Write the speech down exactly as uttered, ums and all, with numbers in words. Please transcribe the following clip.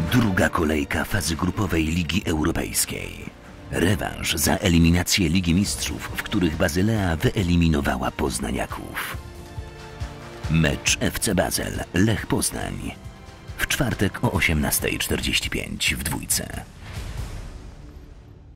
Druga kolejka fazy grupowej Ligi Europejskiej. Rewanż za eliminację Ligi Mistrzów, w których Bazylea wyeliminowała poznaniaków. Mecz F C Basel - Lech Poznań. W czwartek o osiemnastej czterdzieści pięć w Dwójce.